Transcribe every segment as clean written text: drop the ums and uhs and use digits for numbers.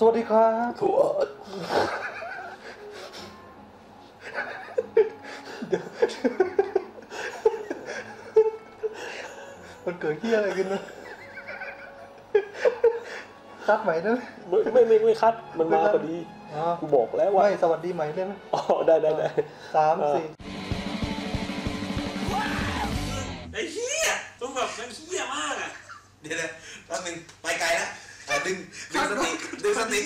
สวัสดีครับสวัสดีมันเกิดเหี้ยอะไรขึ้นนะคัดใหม่ได้ไหมไม่คัดมันมาพอดีกูบอกแล้วว่าไม่สวัสดีใหม่ได้ไหมอ๋อได้3 4ไอ้เหี้ยต้องแบบมันเหี้ยมากอ่ะเดี๋ยวแป๊บนึงไปไกลนะดึงสติ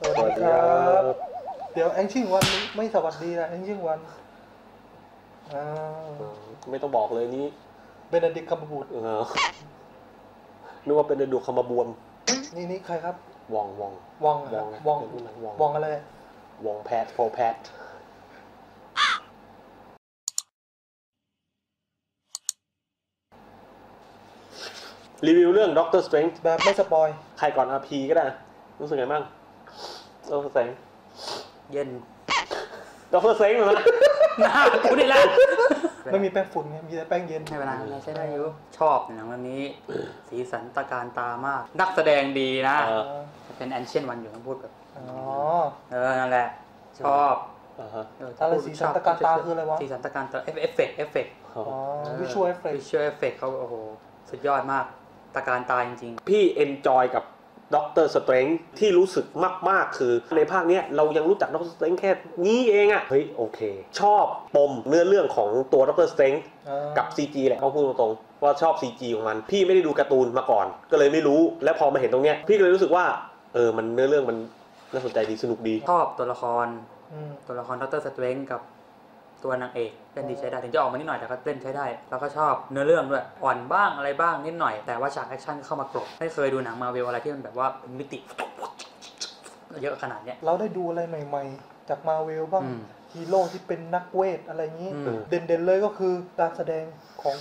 สวัสดีครับเดี๋ยวแองชิ่งวันไม่สวัสดีนะแองชิ่งวันไม่ต้องบอกเลยนี้เบนเดดิกคำบูดนึกว่าเป็นเบนเดดิกคำบวมนี่ใครครับวองอะไรวองแพทพอแพทรีวิวเรื่องด็อกเตอร์สเตรนจ์แบบไม่สปอยใครก่อนอาพีก็ได้รู้สึกไงบ้างด็อกเตอร์สเตรนจ์เย็นด็อกเตอร์สเตรนจ์เหรอหน้ากูนี่แหละไม่มีแป้งฝุ่นไงมีแต่แป้งเย็นไม่เป็นไรใช่ได้อยู่ชอบหนังเรื่องนี้สีสันตะการตามากนักแสดงดีนะเป็นแอนเชียนวันอยู่ต้องพูดแบบนั่นแหละชอบอะไรสีสันตะการตาคืออะไรวะสีสันตะการตาเอฟเฟกต์วิชวลเอฟเฟกต์เขาโอ้โหสุดยอดมากตะการตาจริงๆพี่เอนจอยกับด็อกเตอร์สเตรนจ์ที่รู้สึกมากๆคือในภาคนี้เรายังรู้จักด็อกเตอร์สเตรนจ์แค่นี้เองอ่ะเฮ้ยโอเคชอบปมเนื้อเรื่องของตัวด็อกเตอร์สเตรนจ์กับ CG แหละเขาพูดตรงๆว่าชอบ CG ของมันพี่ไม่ได้ดูการ์ตูนมาก่อนก็เลยไม่รู้และพอมาเห็นตรงเนี้ยพี่เลยรู้สึกว่ามันเนื้อเรื่องมันน่าสนใจดีสนุกดีชอบตัวละครด็อกเตอร์สเตรนจ์กับตัวนางเอกเล่นดีใช้ได้ถึงจะออกมานิดหน่อยแต่ก็เล่นใช้ได้แล้วก็ชอบเนื้อเรื่องด้วยอ่อนบ้างอะไรบ้างนิดหน่อยแต่ว่าฉากแอคชั่นเข้ามากรบไม่เคยดูหนังมาร์เวลอะไรที่มันแบบว่าเป็นมิติเยอะขนาดนี้เราได้ดูอะไรใหม่ๆจากมาร์เวลบ้างฮีโร่ที่เป็นนักเวทอะไรงี้เด่นๆเลยก็คือการแสดงของ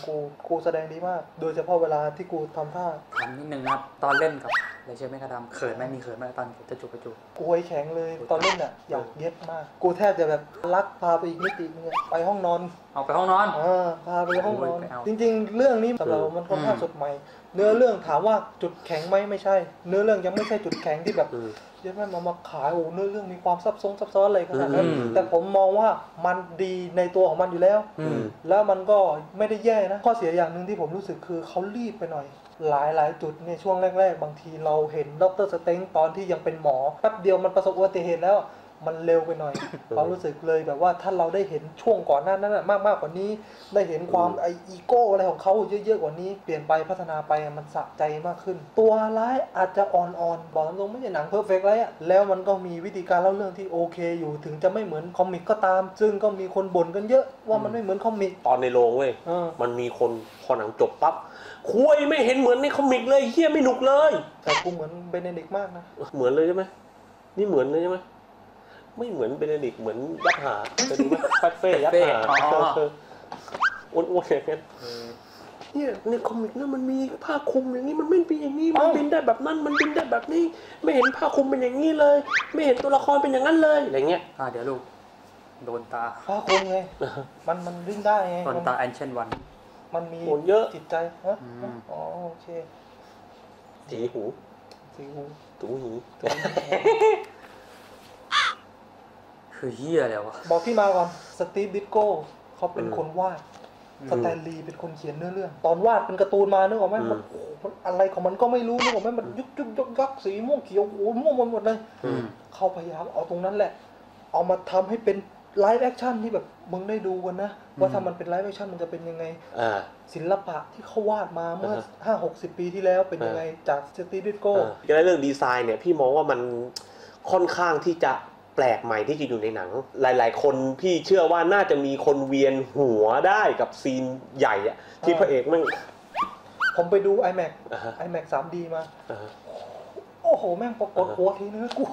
กูแสดงดีมากโดยเฉพาะเวลาที่กูทำท่าทำนิดนึงนะตอนเล่นกับเลยเชื่อไหมกระดำเขินไหมมีเขินไหมตอนจะจุกกูไอ้แข็งเลยตอนเล่นอ่ะอยากเย็บมากกูแทบจะแบบลักพาไปอีกนิตินึงไปห้องนอนเอาไปห้องนอนพาไปห้องนอนจริงๆเรื่องนี้สำหรับมันค่อนข้างสดใหม่เนื้อเรื่องถามว่าจุดแข็งไหมไม่ใช่เนื้อเรื่องยังไม่ใช่จุดแข็งที่แบบเยอะแม่มาขายโอ้เนื้อเรื่องมีความซับซ้อนอะไรขนาดนั้นแต่ผมมองว่ามันดีในตัวของมันอยู่แล้วแล้วมันก็ไม่ได้แย่นะข้อเสียอย่างหนึ่งที่ผมรู้สึกคือเขารีบไปหน่อยหลายจุดในช่วงแรกๆบางทีเราเห็นด็อกเตอร์สเตนจ์ตอนที่ยังเป็นหมอแป๊บเดียวมันประสบอุบัติเหตุแล้วมันเร็วไปหน่อยเรารู้สึกเลยแบบว่าถ้าเราได้เห็นช่วงก่อนหน้านั้นมากกว่านี้ได้เห็นความอีโก้อะไรของเขาเยอะๆกว่านี้เปลี่ยนไปพัฒนาไปมันสะใจมากขึ้นตัวร้ายอาจจะอ่อนบอกตรงๆไม่ใช่หนังเพอร์เฟกต์อะไรอะแล้วมันก็มีวิธีการเล่าเรื่องที่โอเคอยู่ถึงจะไม่เหมือนคอมิกก็ตามซึ่งก็มีคนบ่นกันเยอะว่ามันไม่เหมือนคอมิกตอนในโรงเว้ยมันมีคนพอหนังจบปั๊บคุยไม่เห็นเหมือนในคอมิกเลยเฮียไม่หนุกเลยแต่กูเหมือนเบเนดิกมากนะเหมือนเลยใช่ไหมนี่เหมือนเลยใช่ไหมไม่เหมือนเบเนดิกเหมือนยักษ์หาจะดูว่าฟัดเฟ่ยักษ์หาอ้วนแค่นั้นเนี่ยในคอมิกเนี่ยมันมีผ้าคลุมอย่างนี้มันไม่เป็นอย่างนี้มันบินได้แบบนั้นมันบินได้แบบนี้ไม่เห็นผ้าคลุมเป็นอย่างนี้เลยไม่เห็นตัวละครเป็นอย่างนั้นเลยอะไรเงี้ยเดี๋ยวลูกโดนตาผ้าคลุมไงมันบินได้ไงโดนตาแอนเชนวันมันมีเยอะจิตใจฮะอ๋อโอเคสีหูตุ้งหูคือเฮียแล้ววะบอกพี่มาก่อนสตีฟ ดิสโก้เขาเป็นคนวาดสแตนลีย์เป็นคนเขียนเนื้อเรื่องตอนวาดเป็นการ์ตูนมานึกออกไหมมันอะไรของมันก็ไม่รู้นึกออกไหมมันยุกยักสีม่วงเขียวโอ้ม่วงหมดเลยเขาพยายามเอาตรงนั้นแหละเอามาทำให้เป็นไลฟ์แอคชั่นที่แบบมึงได้ดูกันนะว่าถ้ามันเป็นไลฟ์แอคชั่นมันจะเป็นยังไงศิลปะที่เขาวาดมาเมื่อ 50-60 ปีที่แล้วเป็นยังไงจากสตีฟ ดิสโก้ในเรื่องดีไซน์เนี่ยพี่มองว่ามันค่อนข้างที่จะแปลกใหม่ที่จะอยู่ในหนังหลายๆคนพี่เชื่อว่าน่าจะมีคนเวียนหัวได้กับซีนใหญ่อะที่พระเอกมันผมไปดู iMac 3D มาโอ้โหแม่งปรากฏหัวทีนึงกู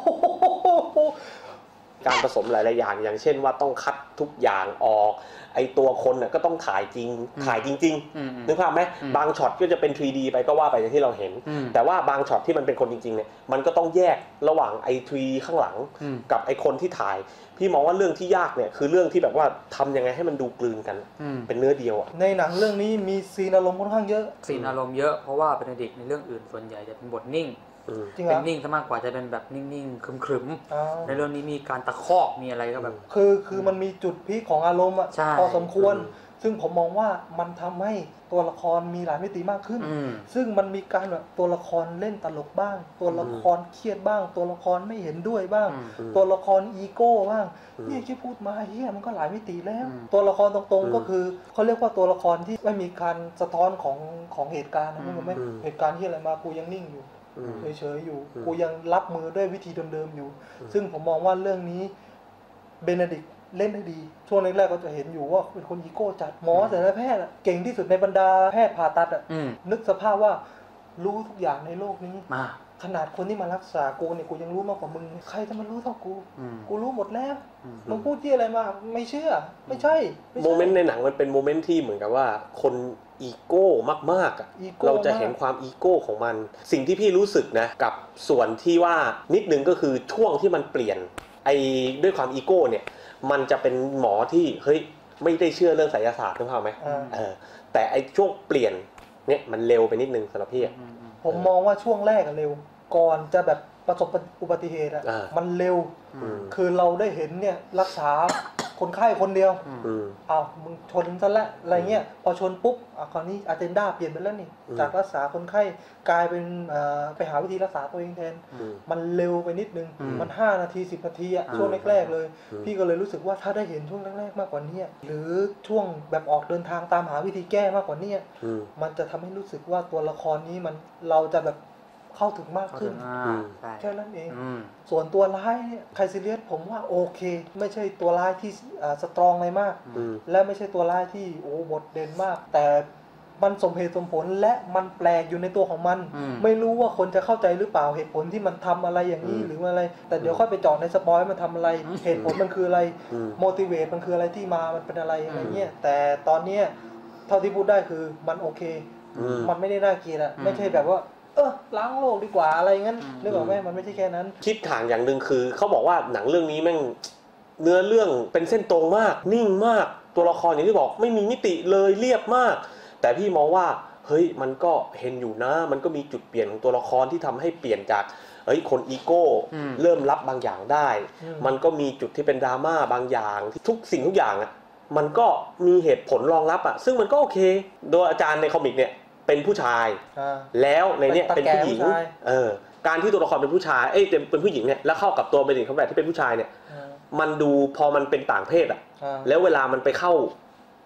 การผสมหลายๆอย่างอย่างเช่นว่าต้องคัดทุกอย่างออกไอตัวคนน่ะก็ต้องถ่ายจริงนึกภาพไหมบางช็อตก็จะเป็น 3D ไปก็ว่าไปอย่างที่เราเห็นแต่ว่าบางช็อตที่มันเป็นคนจริงๆเนี่ยมันก็ต้องแยกระหว่างไอ 3D ข้างหลังกับไอคนที่ถ่ายพี่มองว่าเรื่องที่ยากเนี่ยคือเรื่องที่แบบว่าทำยังไงให้มันดูกลืนกันเป็นเนื้อเดียวอ่ะในหนังเรื่องนี้มีซีนอารมณ์ค่อนข้างเยอะเพราะว่าเป็นเด็กในเรื่องอื่นส่วนใหญ่จะเป็นบทนิ่ง เป็นนิ่งซะมากกว่าจะเป็นแบบนิ่งๆขรึมๆในเรื่องนี้มีการตะคอกมีอะไรก็แบบคือมันมีจุดพีคของอารมณ์อ่ะพอสมควรซึ่งผมมองว่ามันทำให้ตัวละครมีหลายมิติมากขึ้นซึ่งมันมีการแบบตัวละครเล่นตลกบ้างตัวละครเครียดบ้างตัวละครไม่เห็นด้วยบ้างตัวละครอีโก้บ้างนี่ที่พูดมาเฮียมันก็หลายมิติแล้วตัวละครตรงๆก็คือเขาเรียกว่าตัวละครที่ไม่มีการสะท้อนของเหตุการณ์นะไม่ เหตุการณ์ที่อะไรมากูยังนิ่งอยู่เฉยๆอยู่กูยังรับมือด้วยวิธีเดิมๆอยู่ซึ่งผมมองว่าเรื่องนี้เบเนดิกต์เล่นได้ดีช่วงแรกๆก็จะเห็นอยู่ว่าเป็นคนอีโก้จัดหมอศัลยแพทย์เก่งที่สุดในบรรดาแพทย์ผ่าตัดนึกสภาพว่ารู้ทุกอย่างในโลกนี้ขนาดคนที่มารักษากูเนี่ยกูยังรู้มากกว่ามึงใครจะมารู้เท่ากูกูรู้หมดแล้วมึงพูดที่อะไรมาไม่เชื่อไม่ใช่โมเมนต์ในหนังมันเป็นโมเมนต์ที่เหมือนกับว่าคนอีโก้มากๆอ่ะเราจะเห็นความอีโก้ของมันสิ่งที่พี่รู้สึกนะกับส่วนที่ว่านิดนึงก็คือช่วงที่มันเปลี่ยนไอ้ด้วยความอีโก้เนี่ยมันจะเป็นหมอที่เฮ้ยไม่ได้เชื่อเรื่องไสยศาสตร์ถูกต้องไหมแต่ไอ้ช่วงเปลี่ยนเนี่ยมันเร็วไปนิดนึงสำหรับพี่ผมมองว่าช่วงแรกเร็วก่อนจะแบบประสบอุบัติเหตุอ่ะมันเร็วคือเราได้เห็นเนี่ยรักษาคนไข้คนเดียวอ้าวมึงชนซะละอะไรเงี้ยพอชนปุ๊บคราวนี้อเจนดาเปลี่ยนไปแล้วนี่จากรักษาคนไข้กลายเป็นไปหาวิธีรักษาตัวเองแทนมันเร็วไปนิดนึงมัน5 นาที 10 นาทีอะช่วงแรกๆเลยพี่ก็เลยรู้สึกว่าถ้าได้เห็นช่วงแรกๆมากกว่านี้หรือช่วงแบบออกเดินทางตามหาวิธีแก้มากกว่านี้มันจะทำให้รู้สึกว่าตัวละครนี้มันเราจะแบบเข้าถึงมากขึ้นแค่นั้นเองส่วนตัวร้ายเนี่ยไคซิเลียสผมว่าโอเคไม่ใช่ตัวร้ายที่สตรองอะไรมากและไม่ใช่ตัวร้ายที่โอ้บทเด่นมากแต่มันสมเหตุสมผลและมันแปลกอยู่ในตัวของมันไม่รู้ว่าคนจะเข้าใจหรือเปล่าเหตุผลที่มันทำอะไรอย่างนี้หรืออะไรแต่เดี๋ยวค่อยไปเจาะในสปอยมันทำอะไรเหตุผลมันคืออะไรโมทิเวตมันคืออะไรที่มามันเป็นอะไรอะไรเงี้ยแต่ตอนเนี้ยเท่าที่พูดได้คือมันโอเคมันไม่ได้น่าเกลียดอะไม่ใช่แบบว่าล้างโลกดีกว่าอะไรงั้นนึกออกไหมมันไม่ใช่แค่นั้นคิดต่างอย่างหนึ่งคือเขาบอกว่าหนังเรื่องนี้แม่งเนื้อเรื่องเป็นเส้นตรงมากนิ่งมากตัวละครอย่างที่บอกไม่มีมิติเลยเรียบมากแต่พี่มองว่าเฮ้ยมันก็เห็นอยู่นะมันก็มีจุดเปลี่ยนของตัวละครที่ทำให้เปลี่ยนจากเฮ้ยคนอีโก้เริ่มรับบางอย่างได้มันก็มีจุดที่เป็นดราม่าบางอย่างทุกสิ่งทุกอย่างอ่ะมันก็มีเหตุผลรองรับอ่ะซึ่งมันก็โอเคโดยอาจารย์ในคอมิกเนี่ยเป็นผู้ชายแล้วในเนี้ยเป็นผู้หญิงการที่ตัวละครเป็นผู้ชายเป็นผู้หญิงเนี่ยแล้วเข้ากับตัวเบนดิกต์คัมเบอร์แบทที่เป็นผู้ชายเนี่ยมันดูพอมันเป็นต่างเพศอ่ะแล้วเวลามันไปเ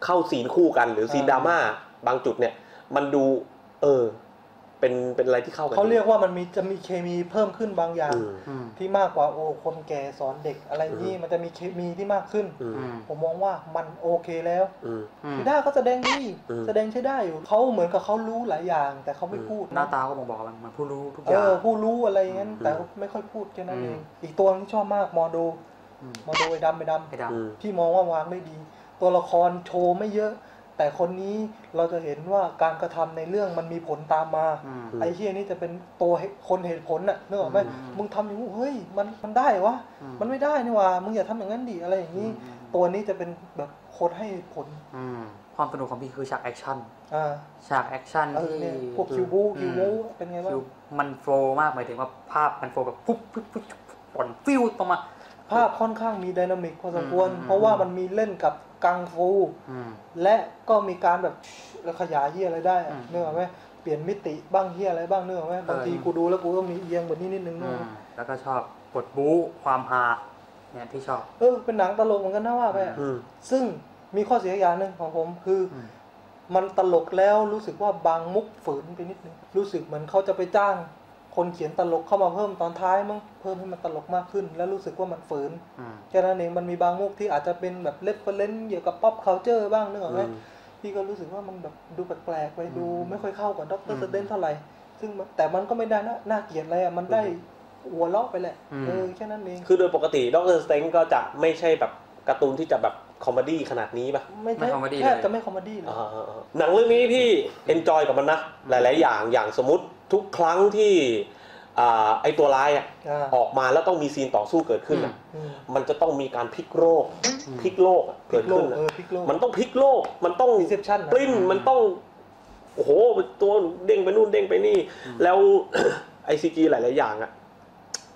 ข้าซีนคู่กันหรือซีนดราม่าบางจุดเนี่ยมันดูเป็นอะไรที่เข้ากันเขาเรียกว่ามันจะมีเคมีเพิ่มขึ้นบางอย่างที่มากกว่าโอ้คนแก่สอนเด็กอะไรนี่มันจะมีเคมีที่มากขึ้นผมมองว่ามันโอเคแล้วพี่ด้าก็แสดงดีแสดงใช้ได้อยู่เขาเหมือนกับเขารู้หลายอย่างแต่เขาไม่พูดหน้าตาก็บอกมันผู้รู้ทุกอย่างผู้รู้อะไรอย่างนั้นแต่ไม่ค่อยพูดแค่นั้นเองอีกตัวที่ชอบมากมอโดไอ้ดำที่มองว่าวางไม่ดีตัวละครโชว์ไม่เยอะแต่คนนี้เราจะเห็นว่าการกระทำในเรื่องมันมีผลตามมาไอ้เฮียนี่จะเป็นตัวคนเหตุผลน่ะนึกออกไหมมึงทำอย่างนี้เฮ้ยมันได้วะมันไม่ได้นี่วะมึงอย่าทำอย่างนั้นดิอะไรอย่างนี้ตัวนี้จะเป็นแบบคนให้ผลความสนุกของพี่คือฉากแอคชั่นที่พวกคิวบูเป็นไงวะมันโฟล์มากหมายถึงว่าภาพมันโฟล์แบบปุ๊บปุ๊บปุ๊บผ่อนฟิวตรงมาภาพค่อนข้างมีไดนามิกพอสมควรเพราะว่ามันมีเล่นกับกังฟูและก็มีการแบบขยายเฮียอะไรได้เนื้อไหมเปลี่ยนมิติบ้างเฮียอะไรบ้างเนื้อไหมบางทีกูดูแล้วกูก็มีเอียงแบบนี้นิดนึงแล้วก็ชอบบทบู๊ความฮาเนี่ยที่ชอบเป็นหนังตลกเหมือนกันนะว่าไปซึ่งมีข้อเสียอย่างหนึ่งของผมคือมันตลกแล้วรู้สึกว่าบางมุกฝืนไปนิดนึงรู้สึกเหมือนเขาจะไปจ้างคนเขียนตลกเข้ามาเพิ่มตอนท้ายมั้งเพิ่มให้มันตลกมากขึ้นแล้วรู้สึกว่ามันฝืนแค่นั้นเองมันมีบางมุกที่อาจจะเป็นแบบเรฟเฟอเรนซ์เกี่ยวกับป๊อปคัลเจอร์บ้างนึกออกไหมพี่ก็รู้สึกว่ามันแบบดูแปลกๆไปดูไม่ค่อยเข้ากับด็อกเตอร์สเตนเท่าไหร่ซึ่งแต่มันก็ไม่ได้น่าเกลียดอะไรอ่ะมันได้หัวเราะไปแหละแค่นั้นเองคือโดยปกติด็อกเตอร์สเตนก็จะไม่ใช่แบบการ์ตูนที่จะแบบคอมเมดี้ขนาดนี้ป่ะไม่ใช่แทบจะไม่คอมเมดี้เลยหนังเรื่องนี้พี่เอนจอยกับมันนะหลายๆอย่างสมมติทุกครั้งที่ไอตัวร้ายออกมาแล้วต้องมีซีนต่อสู้เกิดขึ้นมันจะต้องมีการพลิกโลกเกิดขึ้นมันต้องพลิกโลกมันต้องปริ้นมันต้องโอ้โหตัวเด้งไปนู่นเด้งไปนี่แล้ว ICG หลายๆอย่างอะ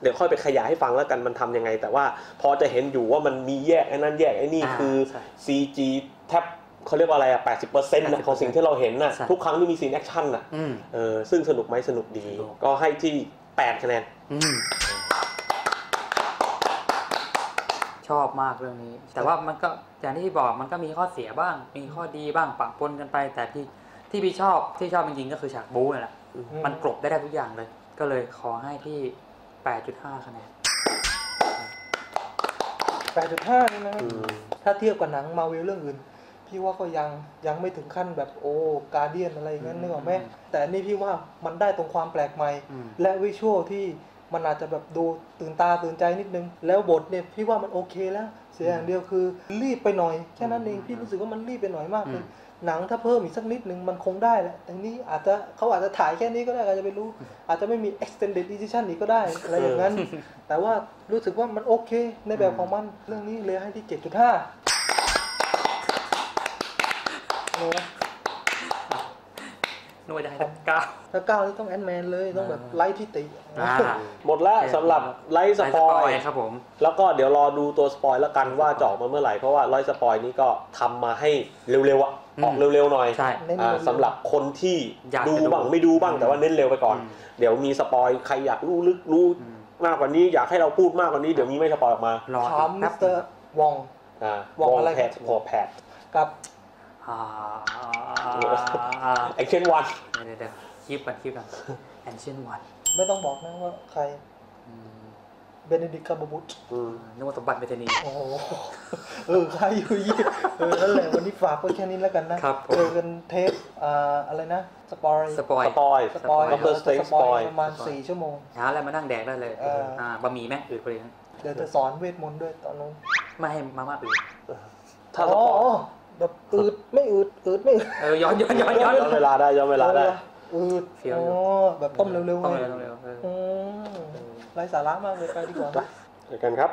เดี๋ยวค่อยไปขยายให้ฟังแล้วกันมันทำยังไงแต่ว่าพอจะเห็นอยู่ว่ามันมีแยกไอ้นั่นแยกไอ้นี่คือ CG แทบเขาเรียกว่าอะไรอะ 80% นะของสิ่งที่เราเห็นนะทุกครั้งที่มีซีนแอคชั่นนะซึ่งสนุกไหมสนุกดีก็ให้ที่8คะแนนชอบมากเรื่องนี้แต่ว่ามันก็อย่างที่บอกมันก็มีข้อเสียบ้างมีข้อดีบ้างปะปนกันไปแต่ที่พี่ชอบจริงๆก็คือฉากบู๊นี่แหละมันกลบได้ทุกอย่างเลยก็เลยขอให้พี่ 8.5 คะแนน 8.5 นี่นะถ้าเทียบกับหนังมาร์เวลเรื่องอื่นพี่ว่าก็ยังไม่ถึงขั้นแบบโอ้การ์เดียนอะไรเงี้ยนึกออกไหมแต่นี่พี่ว่ามันได้ตรงความแปลกใหม่และวิชวลที่มันอาจจะแบบดูตื่นตาตื่นใจนิดนึงแล้วบทเนี่ยพี่ว่ามันโอเคแล้วเสียอย่างเดียวคือรีบไปหน่อยแค่นั้นเองพี่รู้สึกว่ามันรีบไปหน่อยมากเลยหนังถ้าเพิ่มอีกสักนิดนึงมันคงได้แหละแต่นี่อาจจะเขาอาจจะถ่ายแค่นี้ก็ได้อาจจะไม่รู้อาจจะไม่มี extended edition อีกก็ได้อะไรอย่างนั้นแต่ว่ารู้สึกว่ามันโอเคในแบบของมันเรื่องนี้เลยให้ที่ 7.5 หน่วยได้ถ้า 9นี่ต้องแอนด์แมนเลยต้องแบบไลท์ที่ติหมดแล้วสำหรับไลท์สปอยครับผมแล้วก็เดี๋ยวรอดูตัวสปอยแล้วกันว่าจะออกมาเมื่อไหร่เพราะว่าไลท์สปอยนี้ก็ทำมาให้เร็วๆออกเร็วๆหน่อยสำหรับคนที่ดูบ้างไม่ดูบ้างแต่ว่าเน้นเร็วไปก่อนเดี๋ยวมีสปอยใครอยากรู้ลึกรู้มากกว่านี้อยากให้เราพูดมากกว่านี้เดี๋ยวมีไม่สปอยออกมาถามมิสเตอร์วองอะไรแพทพอแพทกับแอนเชนวันคลิปกันแอนเชนวันไม่ต้องบอกนะว่าใครเบเนดิกต์คัมเบอร์แบทช์นึกว่าสมบัติเมธานีโอ้โหใครอยู่ยี่นั่นแหละวันนี้ฝากไว้แค่นี้แล้วกันนะเจอกันเทปอะไรนะสปอยด็อกเตอร์สเตนสปอยประมาณ4 ชั่วโมงหาอะไรมานั่งแดกได้เลยบะหมี่แม่อืดไปเลยเดี๋ยวจะสอนเวทมนต์ด้วยตอนนู้นไม่ให้มาม่าอืดถ้าสปอยแบบอืดไม่อืดย้อนเวลาได้อืดแบบต้มเร็วๆไลฟ์สาระมากเลยไปดีกว่าเจอกันครับ